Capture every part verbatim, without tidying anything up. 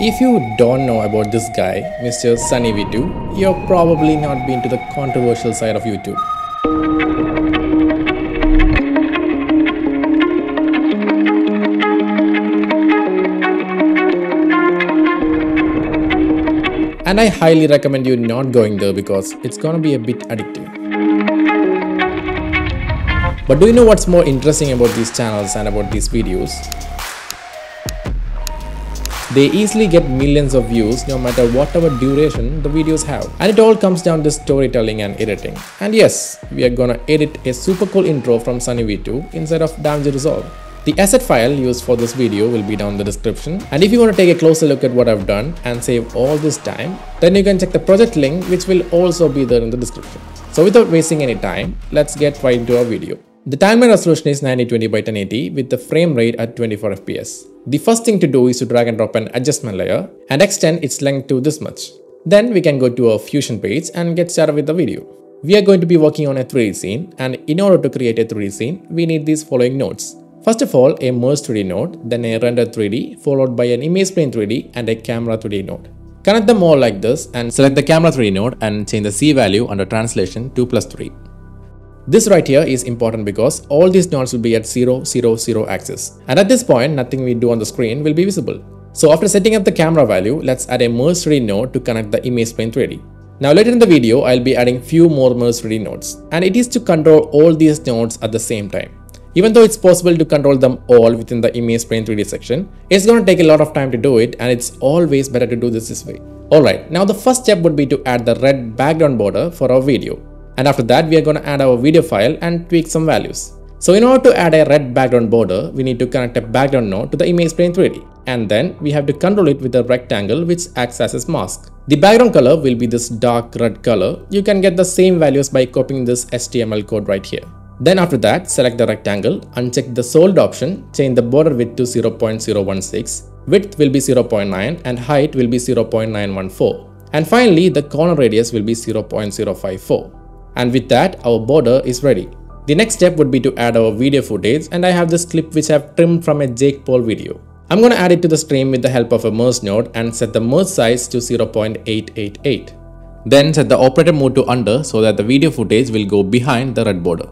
If you don't know about this guy, Mister Sunny V two, you're probably not been to the controversial side of YouTube. And I highly recommend you not going there because it's gonna be a bit addictive. But do you know what's more interesting about these channels and about these videos? They easily get millions of views no matter whatever duration the videos have. And it all comes down to storytelling and editing. And yes, we are gonna edit a super cool intro from Sunny V two inside of DaVinci Resolve. The asset file used for this video will be down in the description, and if you want to take a closer look at what I've done and save all this time, then you can check the project link, which will also be there in the description. So without wasting any time, let's get right into our video. The timeline resolution is nineteen twenty by ten eighty with the frame rate at twenty-four F P S. The first thing to do is to drag and drop an adjustment layer and extend its length to this much. Then we can go to our Fusion page and get started with the video. We are going to be working on a three D scene, and in order to create a three D scene, we need these following nodes. First of all, a merge three D node, then a render three D, followed by an image plane three D and a camera three D node. Connect them all like this and select the camera three D node and change the C value under translation to plus three. This right here is important because all these nodes will be at zero, zero, zero axis. And at this point, nothing we do on the screen will be visible. So after setting up the camera value, let's add a merge three D node to connect the image plane three D. Now later in the video, I'll be adding few more merge three D nodes. And it is to control all these nodes at the same time. Even though it's possible to control them all within the image plane three D section, it's gonna take a lot of time to do it, and it's always better to do this this way. Alright, now the first step would be to add the red background border for our video. And after that, we are gonna add our video file and tweak some values. So in order to add a red background border, we need to connect a background node to the image plane three D. And then we have to control it with a rectangle which acts as its mask. The background color will be this dark red color. You can get the same values by copying this H T M L code right here. Then after that, select the rectangle, uncheck the solid option, change the border width to zero point zero one six, width will be zero point nine and height will be zero point nine one four. And finally, the corner radius will be zero point zero five four. And with that, our border is ready. The next step would be to add our video footage, and I have this clip which I have trimmed from a Jake Paul video. I'm gonna add it to the stream with the help of a merge node and set the merge size to zero point eight eight eight. Then set the operator mode to under so that the video footage will go behind the red border.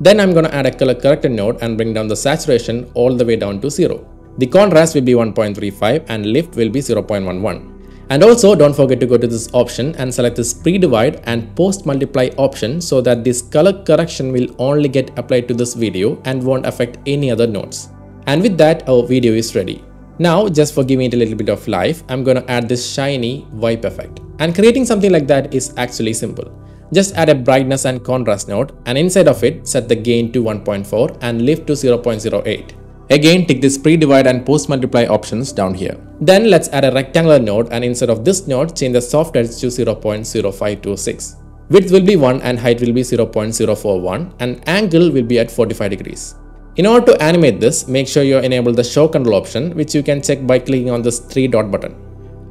Then I'm gonna add a color corrector node and bring down the saturation all the way down to zero. The contrast will be one point three five and lift will be zero point one one. And also don't forget to go to this option and select this pre-divide and post-multiply option so that this color correction will only get applied to this video and won't affect any other nodes. And with that, our video is ready. Now, just for giving it a little bit of life, I'm gonna add this shiny wipe effect. And creating something like that is actually simple. Just add a brightness and contrast node, and inside of it, set the gain to one point four and lift to zero point zero eight. Again, tick this pre-divide and post-multiply options down here. Then let's add a rectangular node, and inside of this node, change the soft edge to zero point zero five two six. Width will be one and height will be zero point zero four one and angle will be at forty-five degrees. In order to animate this, make sure you enable the show control option, which you can check by clicking on this three dot button.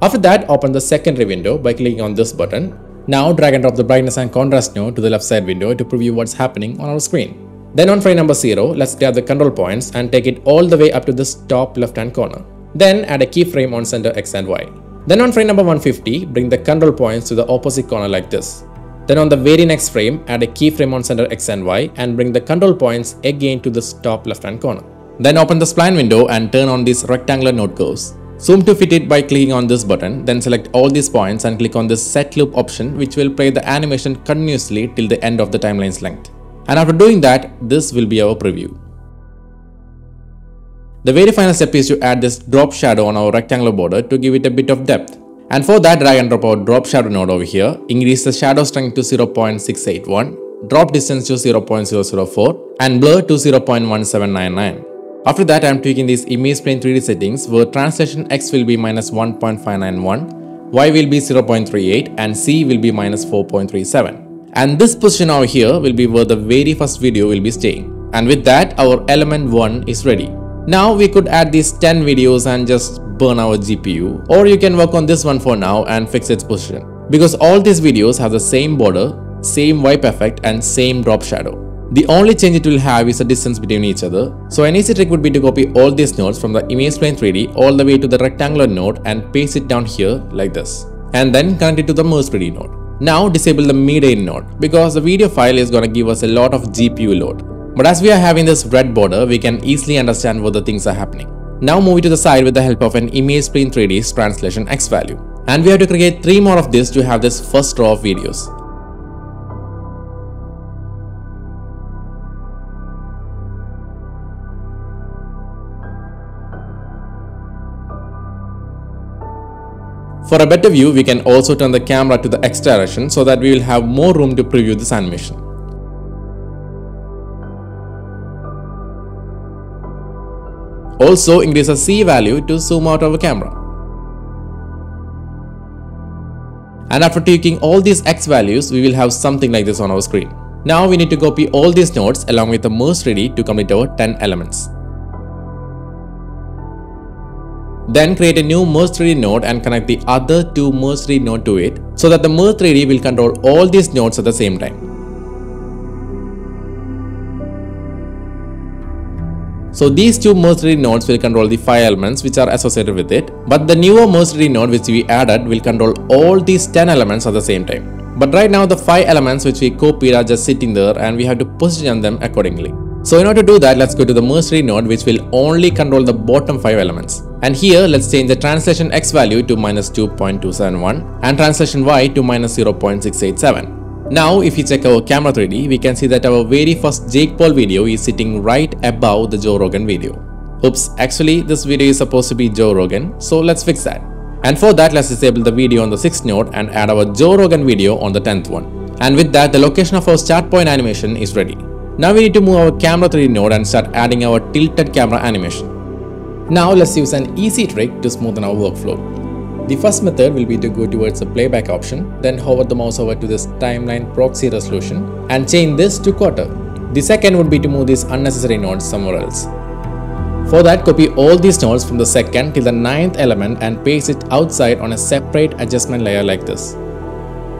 After that, open the secondary window by clicking on this button. Now drag and drop the brightness and contrast node to the left side window to preview what's happening on our screen. Then on frame number zero, let's grab the control points and take it all the way up to this top left hand corner. Then add a keyframe on center X and Y. Then on frame number one fifty, bring the control points to the opposite corner like this. Then on the very next frame, add a keyframe on center X and Y and bring the control points again to this top left hand corner. Then open the spline window and turn on these rectangular node curves. Zoom to fit it by clicking on this button, then select all these points and click on this set loop option, which will play the animation continuously till the end of the timeline's length. And after doing that, this will be our preview. The very final step is to add this drop shadow on our rectangular border to give it a bit of depth. And for that, drag and drop our drop shadow node over here, increase the shadow strength to zero point six eight one, drop distance to zero point zero zero four and blur to zero point one seven nine nine. After that, I am tweaking these image plane three D settings where translation X will be minus one point five nine one, Y will be zero point three eight and C will be minus four point three seven. And this position over here will be where the very first video will be staying. And with that, our element one is ready. Now we could add these ten videos and just burn our G P U, or you can work on this one for now and fix its position. Because all these videos have the same border, same wipe effect and same drop shadow. The only change it will have is the distance between each other. So an easy trick would be to copy all these nodes from the image plane three D all the way to the rectangular node and paste it down here like this. And then connect it to the merge three D node. Now disable the midane node because the video file is gonna give us a lot of G P U load. But as we are having this red border, we can easily understand what the things are happening. Now move it to the side with the help of an image plane three D's translation X value. And we have to create three more of this to have this first row of videos. For a better view, we can also turn the camera to the X direction so that we will have more room to preview this animation. Also increase the C value to zoom out of a camera. And after taking all these X values, we will have something like this on our screen. Now we need to copy all these nodes along with the merge three D to complete our ten elements. Then create a new merge three D node and connect the other two merge three D nodes to it so that the merge three D will control all these nodes at the same time. So these two merge three D nodes will control the five elements which are associated with it, but the newer merge three D node which we added will control all these ten elements at the same time. But right now the five elements which we copied are just sitting there and we have to position them accordingly. So in order to do that, let's go to the merge three D node which will only control the bottom five elements. And here let's change the translation X value to minus two point two seven one and translation Y to minus zero point six eight seven. Now if you check our camera three D, we can see that our very first Jake Paul video is sitting right above the Joe Rogan video. Oops, actually this video is supposed to be Joe Rogan, so let's fix that. And for that, let's disable the video on the sixth node and add our Joe Rogan video on the tenth one. And with that, the location of our start point animation is ready. Now we need to move our camera three D node and start adding our tilted camera animation. Now let's use an easy trick to smoothen our workflow. The first method will be to go towards the playback option, then hover the mouse over to this timeline proxy resolution and change this to quarter. The second would be to move these unnecessary nodes somewhere else. For that, copy all these nodes from the second till the ninth element and paste it outside on a separate adjustment layer like this.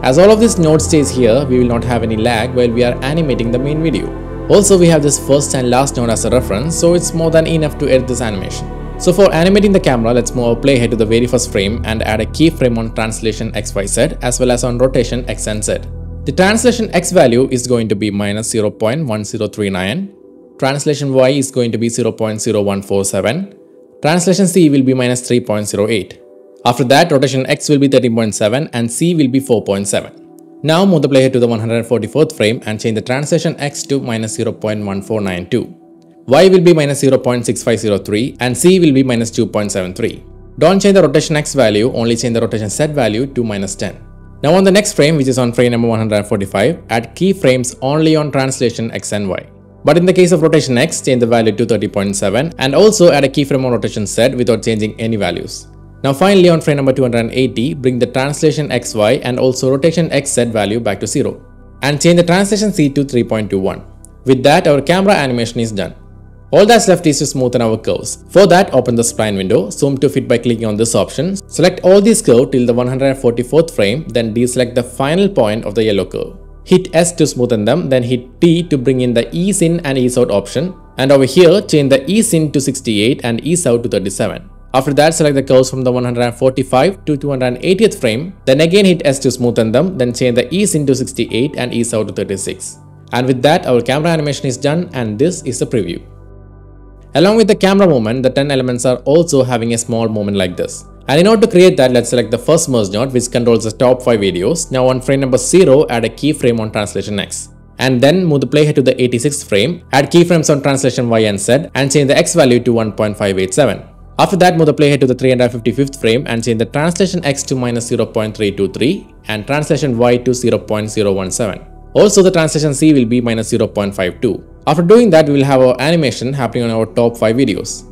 As all of these nodes stays here, we will not have any lag while we are animating the main video. Also, we have this first and last node as a reference, so it's more than enough to edit this animation. So for animating the camera, let's move our playhead to the very first frame and add a keyframe on translation X Y Z as well as on rotation X and Z. The translation X value is going to be minus zero point one zero three nine, translation Y is going to be zero point zero one four seven, translation C will be minus three point zero eight. After that, rotation X will be thirteen point seven and C will be four point seven. Now move the playhead to the one hundred forty-fourth frame and change the translation X to minus zero point one four nine two. Y will be minus zero point six five zero three and C will be minus two point seven three. Don't change the rotation X value, only change the rotation Z value to minus ten. Now on the next frame, which is on frame number one hundred forty-five, add keyframes only on translation X and Y. But in the case of rotation X, change the value to thirty point seven and also add a keyframe on rotation Z without changing any values. Now finally on frame number two hundred eighty, bring the translation X Y and also rotation X Z value back to zero. And change the translation C to three point two one. With that, our camera animation is done. All that's left is to smoothen our curves. For that, open the spline window, zoom to fit by clicking on this option, select all these curves till the one hundred forty-fourth frame, then deselect the final point of the yellow curve. Hit S to smoothen them, then hit T to bring in the ease in and ease out option, and over here change the ease in to sixty-eight and ease out to thirty-seven. After that, select the curves from the one hundred forty-five to two hundred eightieth frame, then again hit S to smoothen them, then change the ease in to sixty-eight and ease out to thirty-six. And with that, our camera animation is done, and this is the preview. Along with the camera movement, the ten elements are also having a small movement like this. And in order to create that, let's select the first merge node which controls the top five videos. Now on frame number zero, add a keyframe on translation X. And then move the playhead to the eighty-sixth frame, add keyframes on translation Y and Z and change the X value to one point five eight seven. After that, move the playhead to the three hundred fifty-fifth frame and change the translation X to minus zero point three two three and translation Y to zero point zero one seven. Also, the translation C will be minus zero point five two. After doing that, we will have our animation happening on our top five videos.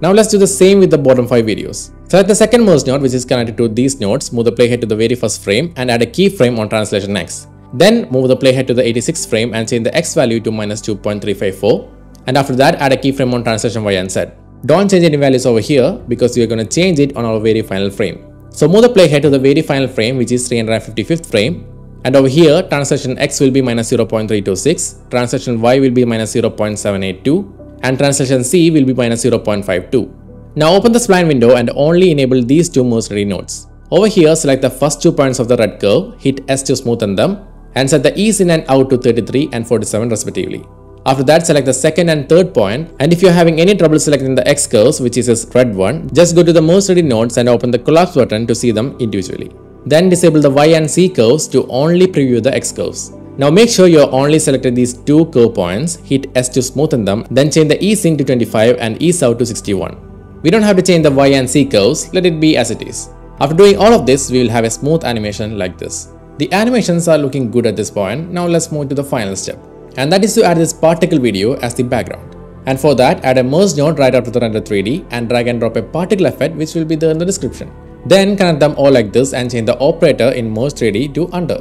Now let's do the same with the bottom five videos. Select the second merge node which is connected to these nodes, move the playhead to the very first frame and add a keyframe on translation X. Then move the playhead to the eighty-sixth frame and change the X value to minus two point three five four, and after that add a keyframe on translation Y and Z. Don't change any values over here because we are going to change it on our very final frame. So move the playhead to the very final frame which is three hundred fifty-fifth frame. And over here, translation X will be minus zero point three two six, translation Y will be minus zero point seven eight two, and translation C will be minus zero point five two. Now open the spline window and only enable these two mercenary nodes. Over here, select the first two points of the red curve, hit S to smoothen them, and set the ease in and out to thirty-three and forty-seven respectively. After that, select the second and third point, and if you are having any trouble selecting the X curves, which is this red one, just go to the mercenary nodes and open the collapse button to see them individually. Then disable the Y and C curves to only preview the X curves. Now make sure you are only selected these two curve points, hit S to smoothen them, then change the ease in to twenty-five and ease out to sixty-one. We don't have to change the Y and C curves, let it be as it is. After doing all of this, we will have a smooth animation like this. The animations are looking good at this point. Now let's move to the final step. And that is to add this particle video as the background. And for that, add a merge node right after the render three D and drag and drop a particle effect which will be there in the description. Then connect them all like this and change the operator in merge three D to under.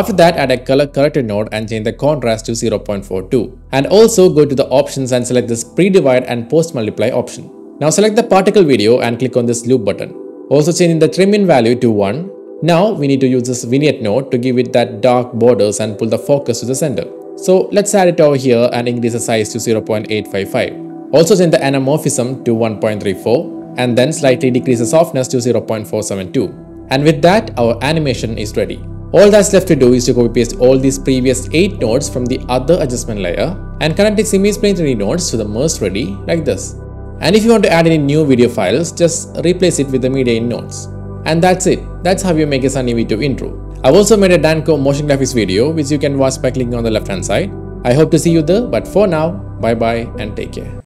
After that, add a color corrected node and change the contrast to zero point four two. And also go to the options and select this pre-divide and post-multiply option. Now select the particle video and click on this loop button. Also changing the trim in value to one. Now we need to use this vignette node to give it that dark borders and pull the focus to the center. So let's add it over here and increase the size to zero point eight five five. Also change the anamorphism to one point three four and then slightly decrease the softness to zero point four seven two. And with that, our animation is ready. All that's left to do is to copy paste all these previous eight nodes from the other adjustment layer and connect the semi-spline three D nodes to the merge ready like this. And if you want to add any new video files, just replace it with the media in nodes. And that's it. That's how you make a SunnyV two intro. I've also made a Danko motion graphics video which you can watch by clicking on the left hand side. I hope to see you there, but for now, bye bye and take care.